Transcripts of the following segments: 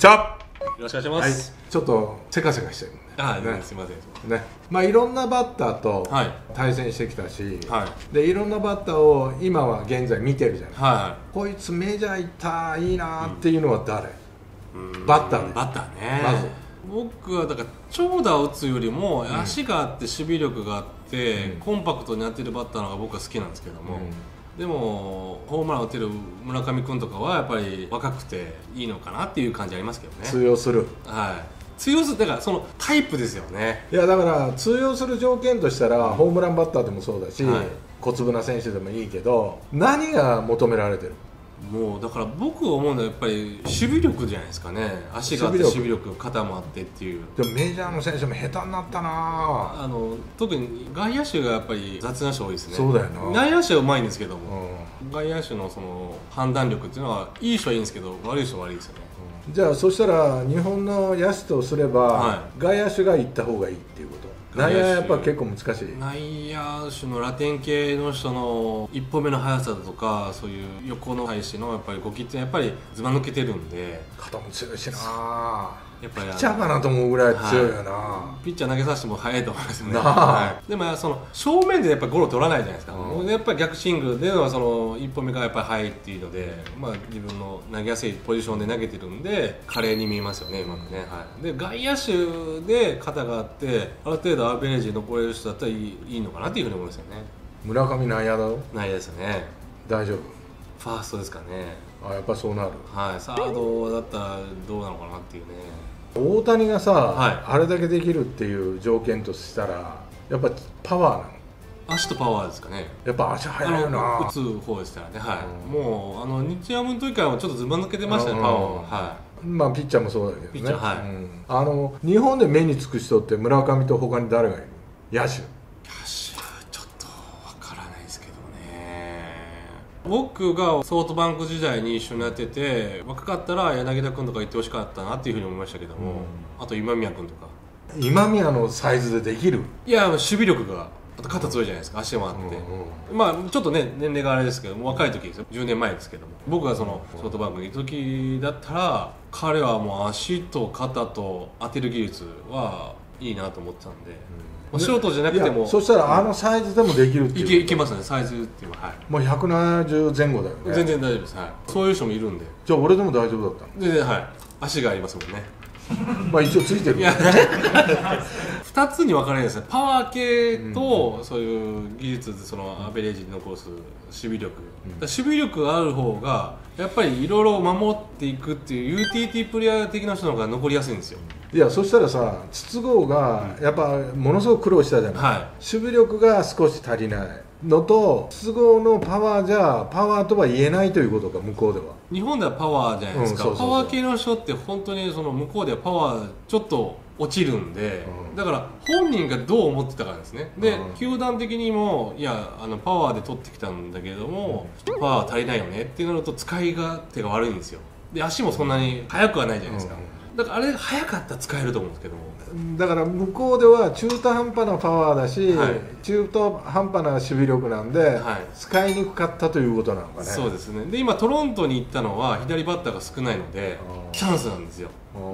チャッよろしくお願いします、はい、ちょっとせかせかしてるんで、すいませんね。まあいろんなバッターと対戦してきたし、はい、でいろんなバッターを今は現在見てるじゃないですか、はい、こいつメジャー行ったいいなっていうのは誰、うん、バッターでバッターね。まず僕はだから長打を打つよりも足があって守備力があって、うん、コンパクトになってるバッターの方が僕は好きなんですけども、うんでもホームラン打てる村上君とかはやっぱり若くていいのかなっていう感じありますけどね。通用する、はい、通用するだからそのタイプですよね。いやだから通用する条件としたらホームランバッターでもそうだし、はい、小粒な選手でもいいけど何が求められてる。もうだから僕思うのはやっぱり守備力じゃないですかね。足があって守備力肩もあってっていう。でもメジャーの選手も下手になったな。特に外野手がやっぱり雑な人多いですね。そうだよな。内野手はうまいんですけども、うん、外野手のその判断力っていうのはいい人はいいんですけど悪い人は悪いですよね、うん、じゃあそしたら日本の野手とすれば、はい、外野手が行った方がいいっていうこと。内野はやっぱ結構難しい。内野手のラテン系の人の一歩目の速さだとかそういう横の配置のやっぱり動きってやっぱりずば抜けてるんで肩も強いしな。やっぱりピッチャーかなと思うぐらい強いよな、はい、ピッチャー投げさせても速いと思いますよね、はい、でもその正面でやっぱゴロ取らないじゃないですか、うん、やっぱり逆シングルではその一歩目がやっぱり速いっていうので、まあ、自分の投げやすいポジションで投げてるんで華麗に見えますよねうまくね、はい、で外野手で肩があってある程度アベレージ登れる人だったらいいのかなっていうふうに思うんですよね。村上内野だろ。内野ですよね。大丈夫ファーストですかね。あやっぱそうなる、はい、サードだったらどうなのかなっていうね。大谷がさ、はい、あれだけできるっていう条件としたらやっぱパワーなの。足とパワーですかね。やっぱ足速いよな。打つ方でしたらね、はい、もう日ハムの時からもちょっとずば抜けてましたね、パワーは、はい、まあピッチャーもそうだけどねピッチャー、はい、うん、日本で目につく人って村上と他に誰がいる。野手僕がソフトバンク時代に一緒にやってて若かったら柳田君とか行ってほしかったなっていうふうに思いましたけども、うん、あと今宮君とか。今宮のサイズでできる。いや守備力があと肩強いじゃないですか、足もあって、うんうん、まあちょっとね年齢があれですけど若い時ですよ10年前ですけども僕がそのソフトバンクにいる時だったら彼はもう足と肩と当てる技術はいいなと思ってたんで、うんショートじゃなくてもそしたらサイズでもできるっていう いけますね。サイズっていうのは、はい、もう170前後だよね。全然大丈夫です、はい、そういう人もいるんで。じゃあ俺でも大丈夫だったの。全然、はい、足がありますもんねまあ一応ついてるいや2つに分かれるんですね。パワー系とそういう技術でそのアベレージに残す守備力、守備力がある方がやっぱりいろいろ守っていくっていう UTT プレイヤー的な人の方が残りやすいんですよ。いやそしたらさ筒香がやっぱものすごく苦労したじゃない、はい、守備力が少し足りないのと筒香のパワーじゃパワーとは言えないということか。向こうでは日本ではパワーじゃないですか。パワー系の人って本当にその向こうではパワーちょっと落ちるんで、うん、だから本人がどう思ってたかですね。で、うん、球団的にもいやパワーで取ってきたんだけれどもパワー足りないよねってなると使い勝手が悪いんですよ。で足もそんなに速くはないじゃないですか、うんだからあれ早かったら使えると思うんですけども。だから向こうでは中途半端なパワーだし、はい、中途半端な守備力なんで、はい、使いにくかったということなのかね。そうですね。で今トロントに行ったのは左バッターが少ないのでチャンスなんですよ。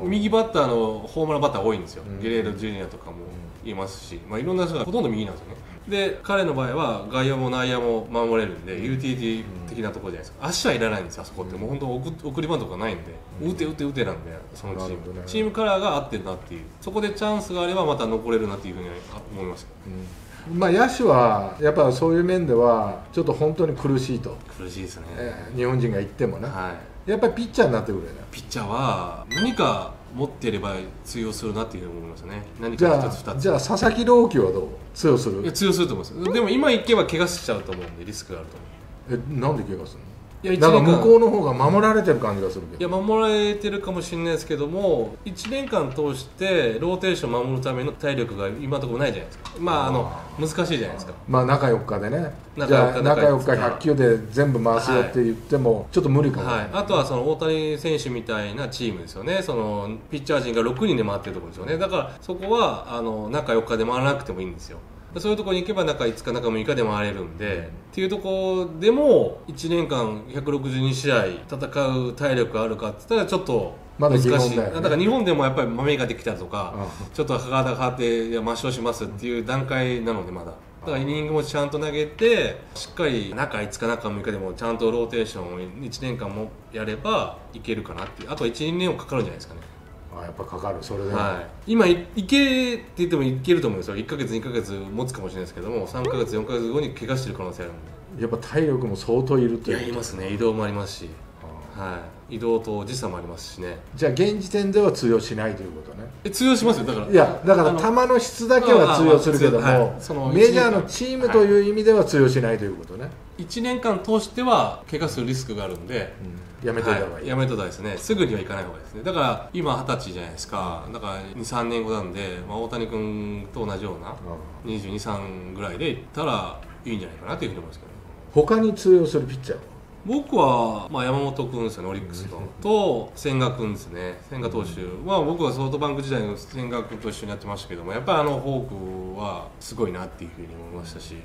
右バッターのホームランバッター多いんですよ、うん、ゲレーロジュニアとかもいますし、まあ、いろんな人がほとんど右なんですよね。で彼の場合は外野も内野も守れるんで、うん、UTT 的なところじゃないですか、うん、足はいらないんですよあそこって、うん、もう本当送りバントがないんで、うん、打て打て打てなんでそのチーム、ね、チームカラーが合ってるなっていうそこでチャンスがあればまた残れるなっていうふうに思いました、うん、まあ野手はやっぱそういう面ではちょっと本当に苦しいと。苦しいですね、日本人が言ってもね、はい、やっぱりピッチャーになってくるよね。ピッチャーは何か持っていれば通用するなっていうふうに思いましたね。何か1つ2つ。じゃあ佐々木朗希はどう通用する。いや通用すると思います。でも今行けば怪我しちゃうと思うんでリスクがあると思う。えなんで怪我するの。いやなんか向こうの方が守られてる感じがするけど。いや守られてるかもしれないですけども1年間通してローテーションを守るための体力が今のところないじゃないですか。まあ難しいじゃないですか。まあ中4日でねじゃあ中4日100球で全部回すよって言ってもちょっと無理かも、はいはい、あとはその大谷選手みたいなチームですよね。そのピッチャー陣が6人で回ってるところですよね。だからそこは中4日で回らなくてもいいんですよ。そういうところに行けば中5日、中6日で回れるんで、っていうところでも1年間162試合戦う体力あるかって言ったらちょっと難しい。まだ疑問だよね。だから日本でもやっぱりマメができたとか、ちょっと体が張って抹消しますっていう段階なのでまだ。だからイニングもちゃんと投げて、しっかり中5日、中6日でもちゃんとローテーションを1年間もやればいけるかなっていう。あとは 1、2 年はかかるんじゃないですかね。あ、やっぱかかる。それで、はい、今いけって言ってもいけると思うんですよ。1ヶ月2ヶ月持つかもしれないですけども、3ヶ月4ヶ月後に怪我してる可能性あるんで。やっぱ体力も相当いるという。いや、いますね。移動もありますし、はい、移動と時差もありますしね。じゃあ現時点では通用しないということね。通用しますよ。だから、いや、だから球の質だけは通用するけども、メジャーのチームという意味では通用しないということね。1年間通しては怪我するリスクがあるんで、やめといた方がいい。やめといた方がいいですね。すぐにはいかない方がいいですね。だから今20歳じゃないですか。だから2、3年後なんで、まあ、大谷君と同じような22、3ぐらいでいったらいいんじゃないかなというふうに思いますけど、ね、他に通用するピッチャーは僕は、まあ、山本君ですよね、オリックスのと千賀君ですね、千賀投手は、僕はソフトバンク時代の千賀君と一緒にやってましたけども、やっぱりあのフォークはすごいなっていうふうに思いましたし、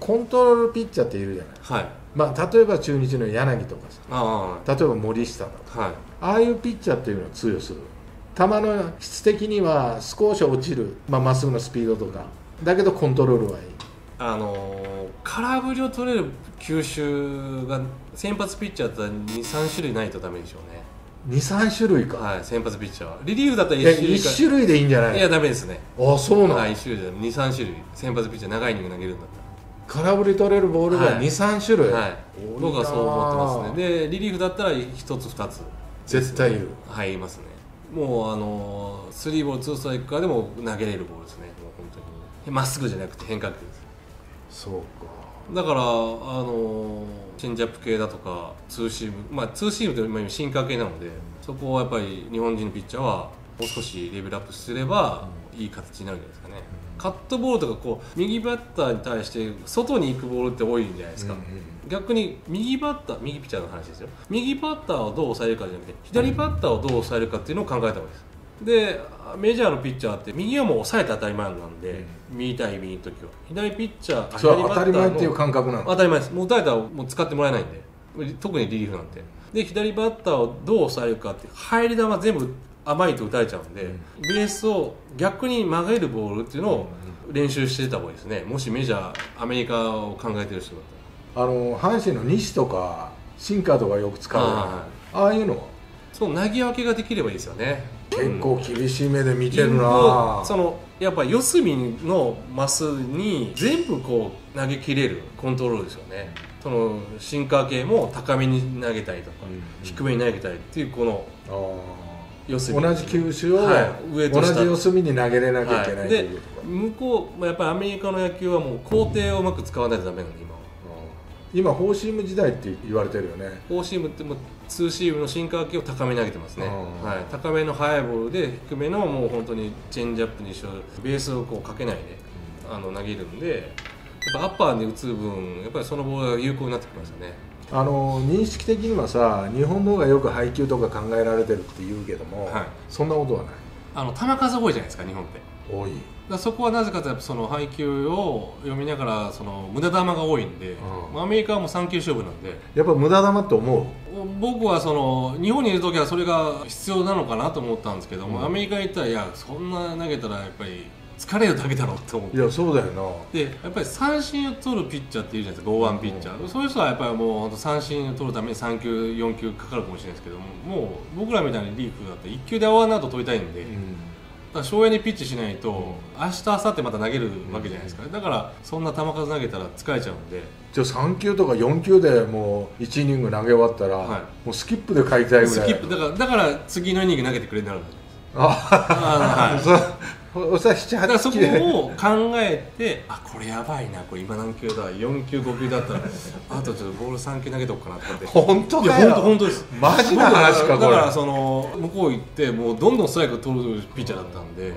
コントロールピッチャーっているじゃないですか、はい、まあ、例えば中日の柳とかさ、例えば森下とか、はい、ああいうピッチャーっていうのは通用する、球の質的には少し落ちる、まっすぐのスピードとか、だけどコントロールはいい。空振りを取れる球種が先発ピッチャーだったら2、3種類ないとダメでしょうね。2、3種類か。はい、先発ピッチャーはリリーフだったら1種類か。1種類でいいんじゃない。いや、ダメですね。あ、そうなん。1種類じゃない、2、3種類先発ピッチャー長いイニング投げるんだったら空振り取れるボールが2、3種類。はい、僕はそう思ってますね。で、リリーフだったら1つ2つ絶対いる。はい、いますね。もう3ボール2ストライクからでも投げれるボールですね。もう本当にまっすぐじゃなくて変化球です。そうか。だからチェンジアップ系だとかツーシーム、まあ、ツーシームって今シンカー系なので、そこはやっぱり日本人のピッチャーはもう少しレベルアップすればいい形になるんじゃないですかね。カットボールとかこう右バッターに対して外に行くボールって多いんじゃないですか。逆に右バッター、右ピッチャーの話ですよ。右バッターをどう抑えるかじゃなくて、左バッターをどう抑えるかっていうのを考えた方がいいです。で、メジャーのピッチャーって右はもう抑えて当たり前なんで、右対右の時は左ピッチャー、それは当たり前っていう感覚なの。当たり前です。もう打たれたらもう使ってもらえないんで、特にリリーフなんて。で、左バッターをどう抑えるかって、入り球全部甘いと打たれちゃうんで、ベースを逆に曲げるボールっていうのを練習してた方がいいですね。もしメジャー、アメリカを考えてる人だったら。阪神の西とかシンカーとかよく使う、ああいうのはその投げ分けができればいいですよね。結構厳しい目で見てるな、そのやっぱ四隅のマスに全部こう投げ切れるコントロールですよね。そのシンカー系も高めに投げたりとか、低めに投げたりっていう、この四隅、同じ球種を上と下、同じ四隅に投げれなきゃいけないというとか。向こうやっぱりアメリカの野球はもう工程をうまく使わないとダメなんで、今フォーシーム時代って言われてるよね。フォーシームってもうツーシームのシンカー系を高めに投げてますね、はい、高めの速いボールで低めのもう本当にチェンジアップにしよう、ベースをこうかけないで投げるんで、やっぱアッパーで打つ分やっぱりそのボールが有効になってきましたね。認識的にはさ、日本の方がよく配球とか考えられてるって言うけども、はい、そんなことはない。球数多いじゃないですか、日本って。多い。そこはなぜかというと、その配球を読みながら、その無駄球が多いんで、アメリカはもう3球勝負なんで、やっぱ無駄球って思う。僕はその日本にいるときはそれが必要なのかなと思ったんですけども、アメリカに行ったら、いや、そんな投げたらやっぱり疲れるだけだろうって思って。いや、そうだよな。で、やっぱり三振を取るピッチャーっているじゃないですか、剛腕ピッチャー。そういう人はやっぱりもう三振を取るために3球、4球かかるかもしれないですけども、もう僕らみたいにリーフだったら1球でワンアウト取りたいんで。省エネピッチしないと、明日明後日また投げるわけじゃないですか、だからそんな球数投げたら疲れちゃうんで。じゃあ3球とか4球でもう1イニング投げ終わったら、はい、もうスキップで買いたいぐらい。スキップだから次のイニング投げてくれになるんです。ああ、そこを考えて、あ、これやばいな、これ今何球だ、4球5球だったらあとちょっとボール3球投げとくかなとかって。本当かよ。いや、本当です。マジな話かこれ。だからその向こう行ってもうどんどんストライクを取るピッチャーだったんで、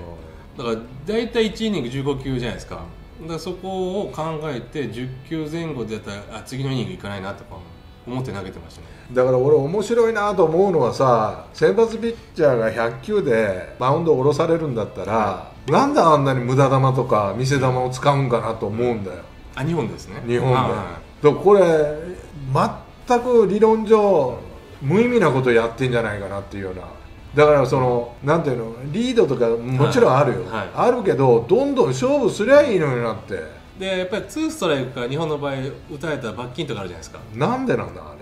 だから大体1イニング15球じゃないですか。だからそこを考えて10球前後でやったら、あ、次のイニングいかないなとか、思って投げてましたね。だから俺面白いなと思うのはさ、先発ピッチャーが100球でマウンドを下ろされるんだったら、はい、なんであんなに無駄球とか見せ球を使うんかなと思うんだよ。あ、日本ですね。日本で、はい、これ全く理論上無意味なことやってんじゃないかなっていうような。だからそのなんていうの、リードとかもちろんあるよ、はいはい、あるけどどんどん勝負すりゃいいのになって。でやっぱり2ストライクから日本の場合打たれたら罰金とかあるじゃないですか。なんでなんだあ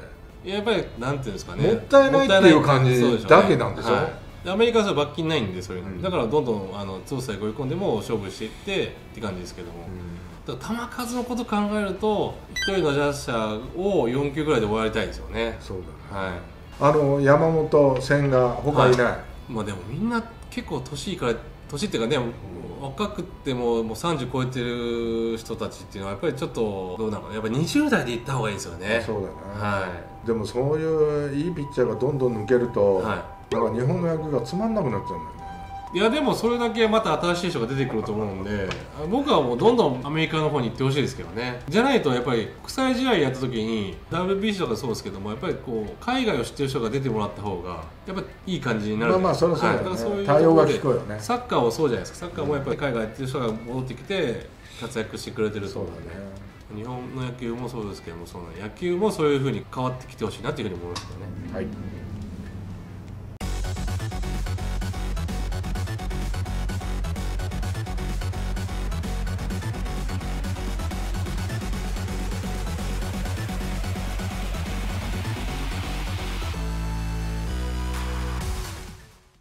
れ。やっぱりなんていうんですかね、もったいないっていう感じだけなんでしょ、ね、はい、アメリカは罰金ないんでそういうの、うん、だからどんどん2ストライク追い込んでも勝負していってって感じですけども、うん、だから球数のこと考えると1人の打者を4球ぐらいで終わりたいですよね。そうだね、はい。山本、千賀、他いない、はい。まあ、でもみんな結構年っていうかね、若くてもう30超えてる人たちっていうのはやっぱりちょっとどうなのかな、やっぱり20代でいった方がいいですよね。そうだね、はい。でもそういういいピッチャーがどんどん抜けると、はい、なんか日本の野球がつまんなくなっちゃうんだよね。いやでもそれだけまた新しい人が出てくると思うので、僕はもうどんどんアメリカの方に行ってほしいですけどね。じゃないとやっぱり国際試合やった時に WBC とかそうですけども、やっぱりこう海外を知ってる人が出てもらった方がやっぱりいい感じになる。まあそれはそうだよね。そういう対応が聞こえよね。サッカーもそうじゃないですか。サッカーもやっぱり海外やってる人が戻ってきて活躍してくれてるそうなんで、ね、日本の野球もそうですけども、その野球もそういう風に変わってきてほしいなという風に思いますよね。はい。